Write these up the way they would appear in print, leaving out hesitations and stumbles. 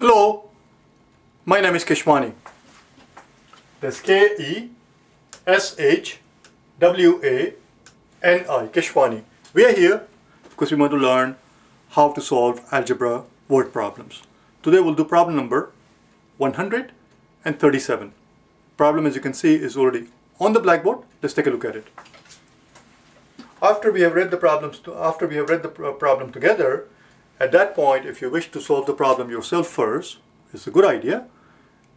Hello, my name is Keshwani. That's K-E-S-H-W-A-N-I, Keshwani. We are here because we want to learn how to solve algebra word problems. Today we'll do problem number 137. Problem, as you can see, is already on the blackboard. Let's take a look at it. After we have read the problem together, at that point, if you wish to solve the problem yourself first, it's a good idea.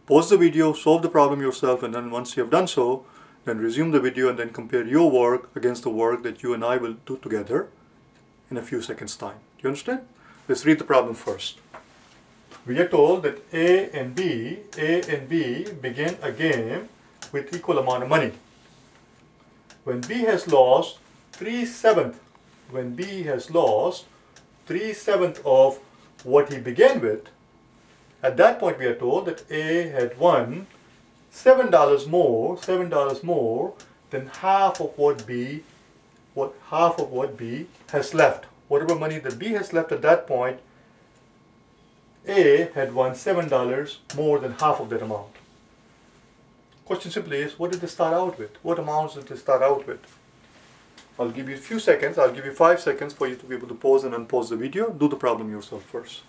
Pause the video, solve the problem yourself, and then once you have done so, then resume the video and then compare your work against the work that you and I will do together in a few seconds' time. Do you understand? Let's read the problem first. We are told that A and B begin a game with equal amount of money. When B has lost three-sevenths of what he began with, at that point we are told that A had won $7 more than half of what B has left. Whatever money that B has left at that point, A had won $7 more than half of that amount. Question simply is, what did they start out with? What amounts did they start out with? I'll give you a few seconds. I'll give you 5 seconds for you to be able to pause and unpause the video. Do the problem yourself first.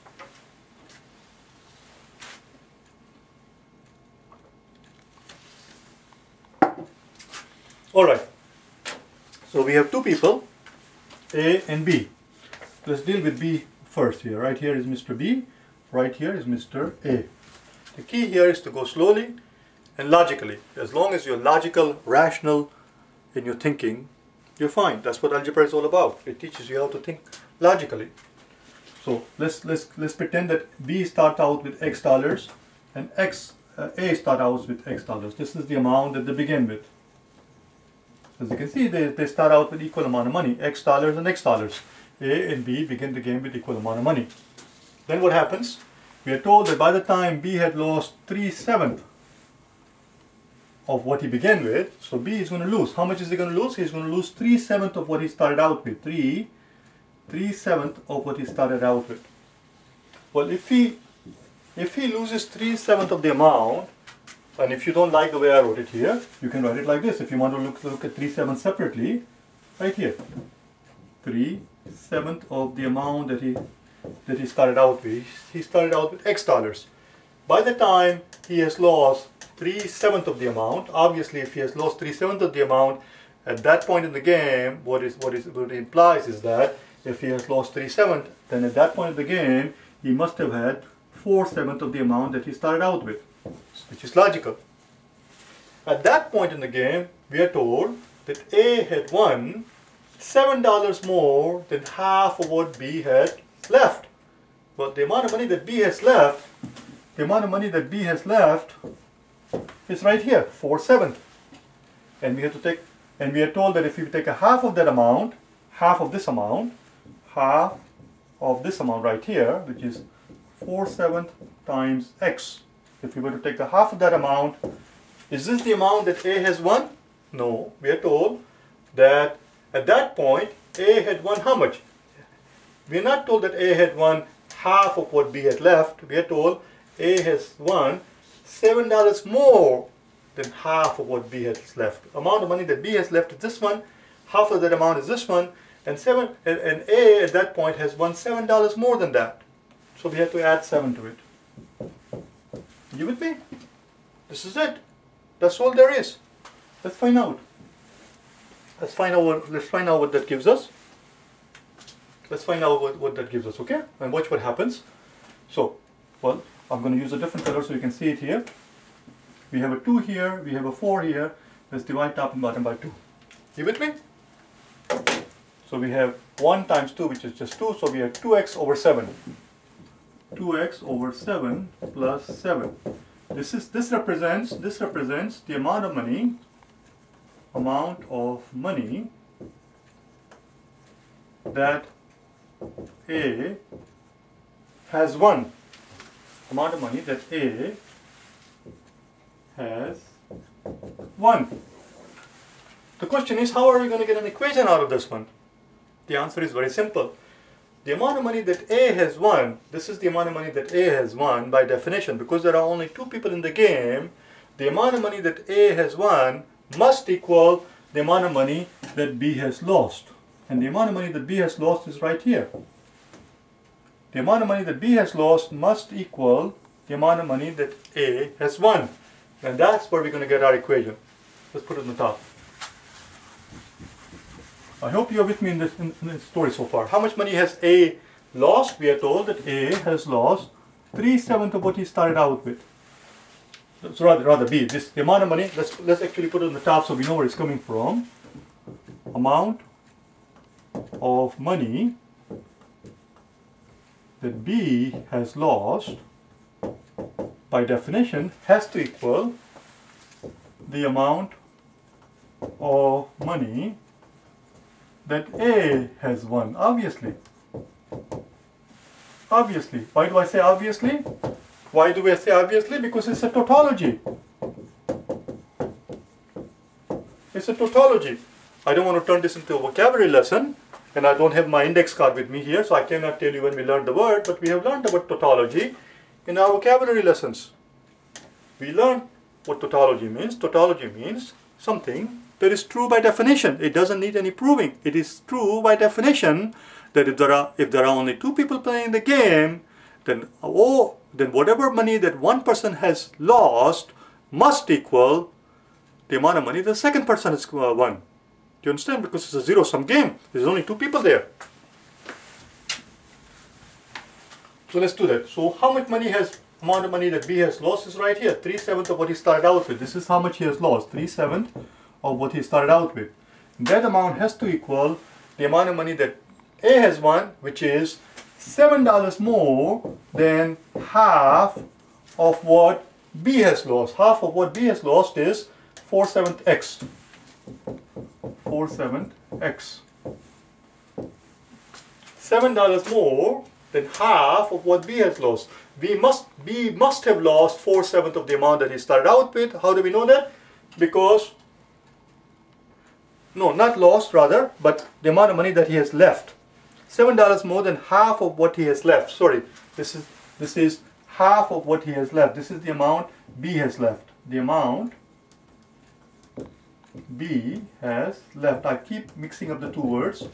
All right. So we have two people, A and B. Let's deal with B first here. Right here is Mr. B. Right here is Mr. A. The key here is to go slowly and logically. As long as you're logical, rational in your thinking, you're fine. That's what algebra is all about. It teaches you how to think logically. So let's pretend that B starts out with X dollars and A starts out with X dollars. This is the amount that they begin with. As you can see, they start out with equal amount of money, X dollars and X dollars. A and B begin the game with equal amount of money. Then what happens? We are told that by the time B had lost 3/7 of what he began with, so B is going to lose. How much is he going to lose? He's going to lose 3/7 of what he started out with. 3/7 of what he started out with. Well, if he loses 3/7 of the amount, and if you don't like the way I wrote it here, you can write it like this. If you want to look at 3/7 separately, right here, 3/7 of the amount that he started out with. He started out with X dollars. By the time he has lost 3/7 of the amount. Obviously, if he has lost 3/7 of the amount at that point in the game, what it implies is that if he has lost 3/7, then at that point of the game, he must have had 4/7 of the amount that he started out with, which is logical. At that point in the game, we are told that A had won $7 more than half of what B had left. But the amount of money that B has left is right here, 4/7, and we are told that if you take a half of that amount, half of this amount right here, which is 4/7 times X. If we were to take the half of that amount, is this the amount that A has won? No, we are told that at that point A had won how much? We are not told that A had won half of what B had left. We are told A has won $7 more than half of what B has left. Amount of money that B has left is this one, half of that amount is this one, and A at that point has won $7 more than that. So we have to add 7 to it. You with me? This is it. That's all there is. Let's find out. Let's find out what that gives us. Let's find out what that gives us, okay? And watch what happens. So, well, I'm going to use a different color so you can see it here. We have a 2 here, we have a 4 here. Let's divide top and bottom by 2. You with me? So we have 1 times 2, which is just 2, so we have 2x over 7. 2x over 7 plus 7. This represents the amount of money that A has won. Amount of money that A has won. The question is, how are we going to get an equation out of this one? The answer is very simple. The amount of money that A has won, this is the amount of money that A has won by definition. Because there are only two people in the game, the amount of money that A has won must equal the amount of money that B has lost. And the amount of money that B has lost is right here. The amount of money that B has lost must equal the amount of money that A has won. And that's where we're going to get our equation. Let's put it on the top. I hope you're with me in this story so far. How much money has A lost? We are told that A has lost 3/7 of what he started out with. So rather B. This the amount of money. Let's actually put it on the top so we know where it's coming from. Amount of money that B has lost, by definition, has to equal the amount of money that A has won, obviously. Obviously. Why do I say obviously? Why do we say obviously? Because it's a tautology. It's a tautology. I don't want to turn this into a vocabulary lesson, and I don't have my index card with me here, so I cannot tell you when we learned the word, but we have learned about tautology in our vocabulary lessons. We learned what tautology means. Tautology means something that is true by definition. It doesn't need any proving. It is true by definition that if there are only two people playing the game, then whatever money that one person has lost must equal the amount of money the second person has won. Do you understand? Because it's a zero-sum game. There's only two people there. So let's do that. So how much money has amount of money that B has lost is right here. 3/7 of what he started out with. This is how much he has lost. 3/7. Of what he started out with. That amount has to equal the amount of money that A has won, which is $7 more than half of what B has lost. Half of what B has lost is 4/7 X. 4/7 X. $7 more than half of what B has lost. B must have lost 4/7 of the amount that he started out with. How do we know that? Because no, not lost rather, but the amount of money that he has left. $7 more than half of what he has left. Sorry, this is half of what he has left. This is the amount B has left. The amount B has left. I keep mixing up the two words.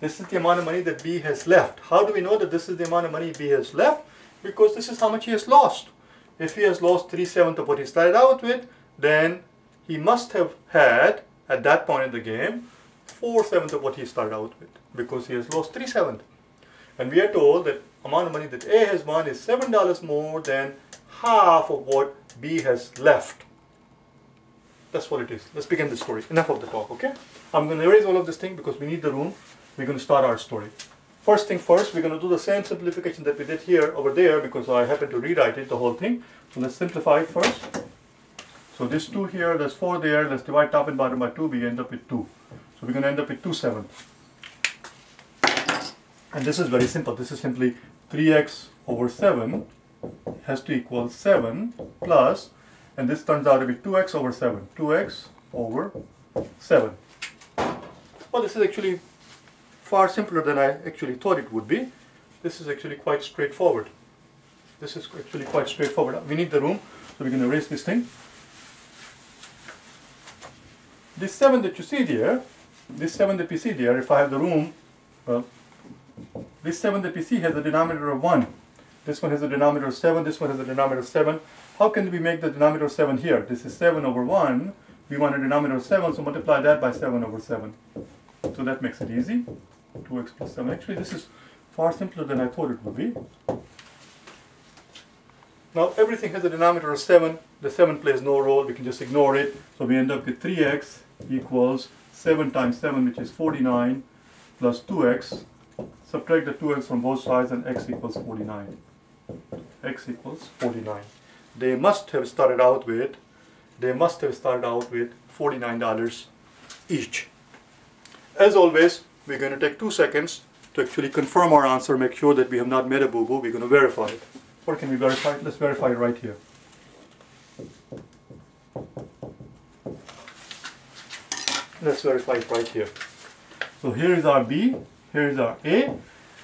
This is the amount of money that B has left. How do we know that this is the amount of money B has left? Because this is how much he has lost. If he has lost 3/7 of what he started out with, then he must have had, at that point in the game, 4/7 of what he started out with, because he has lost 3/7. And we are told that amount of money that A has won is $7 more than half of what B has left. That's what it is. Let's begin the story. Enough of the talk, okay? I'm going to erase all of this thing because we need the room. We're going to start our story. First thing first, we're going to do the same simplification that we did here over there, because I happen to rewrite it, the whole thing. So let's simplify it first. So this 2 here, there's 4 there, let's divide top and bottom by 2, we end up with 2. So we're going to end up with 2/7. And this is very simple. This is simply 3x over 7 has to equal 7 plus, and this turns out to be 2x over 7. 2x over 7. Well, this is actually far simpler than I actually thought it would be. This is actually quite straightforward. This is actually quite straightforward. We need the room, so we're going to erase this thing. This 7 that you see there, if I have the room, well, this 7 that we see has a denominator of 1. This one has a denominator of 7, this one has a denominator of 7. How can we make the denominator of 7 here? This is 7 over 1. We want a denominator of 7, so multiply that by 7 over 7. So that makes it easy. 2x plus 7. Actually, this is far simpler than I thought it would be. Now everything has a denominator of 7. The 7 plays no role, we can just ignore it. So we end up with 3x equals 7 times 7, which is 49, plus 2x. Subtract the 2x from both sides and x equals 49. X equals 49. They must have started out with $49 each. As always, we're going to take 2 seconds to actually confirm our answer, make sure that we have not made a boo-boo. We're going to verify it. Or can we verify it? Let's verify it right here. Let's verify it right here. So here is our B, here is our A,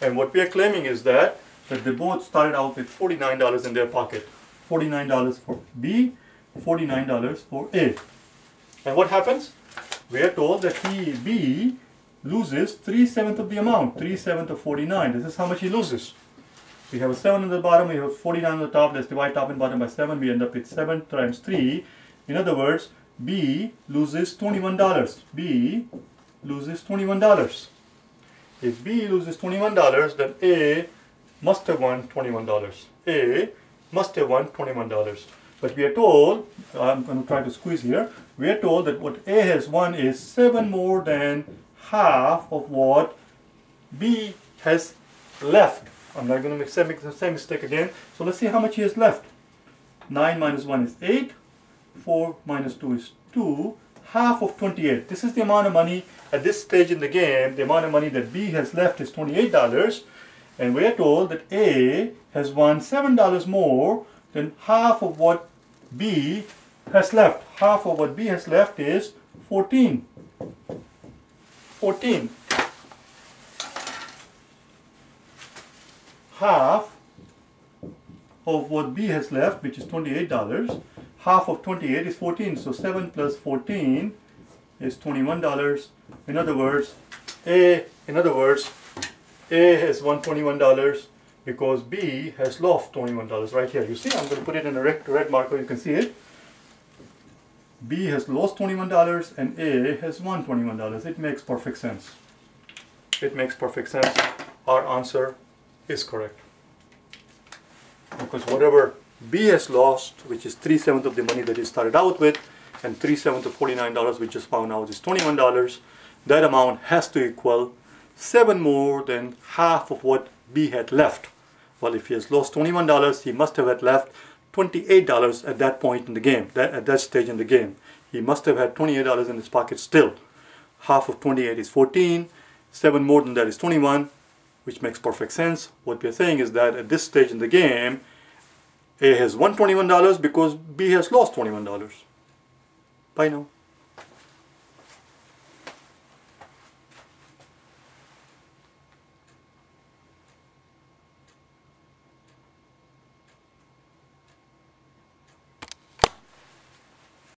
And what we are claiming is that they both started out with $49 in their pocket. $49 for B, $49 for A. And what happens? We are told that B loses 3/7 of the amount, 3/7 of 49. This is how much he loses. We have a 7 on the bottom, we have a 49 on the top. Let's divide top and bottom by 7. We end up with 7 times 3. In other words, B loses $21. B loses $21. If B loses $21, then A must have won $21. A must have won $21. But we are told, I'm going to try to squeeze here, we are told that what A has won is 7 more than half of what B has left. I'm not going to make the same mistake again. So let's see how much he has left. 9 minus 1 is 8. 4 minus 2 is 2. Half of 28. This is the amount of money at this stage in the game. The amount of money that B has left is $28. And we are told that A has won $7 more than half of what B has left. Half of what B has left is 14. 14. Half of what B has left, which is $28, half of 28 is 14. So 7 plus 14 is $21. In other words, A has won $21 because B has lost $21 right here. You see, I'm going to put it in a red marker. You can see it. B has lost $21 and A has won $21. It makes perfect sense. It makes perfect sense. Our answer is correct. Because whatever B has lost, which is 3/7 of the money that he started out with, and 3/7 of $49, which is found out is $21, that amount has to equal 7 more than half of what B had left. Well, if he has lost $21, he must have had left $28 at that point in the game, at that stage in the game. He must have had $28 in his pocket still. Half of 28 is 14, 7 more than that is 21, which makes perfect sense. What we are saying is that at this stage in the game, A has won $21 because B has lost $21. Bye now.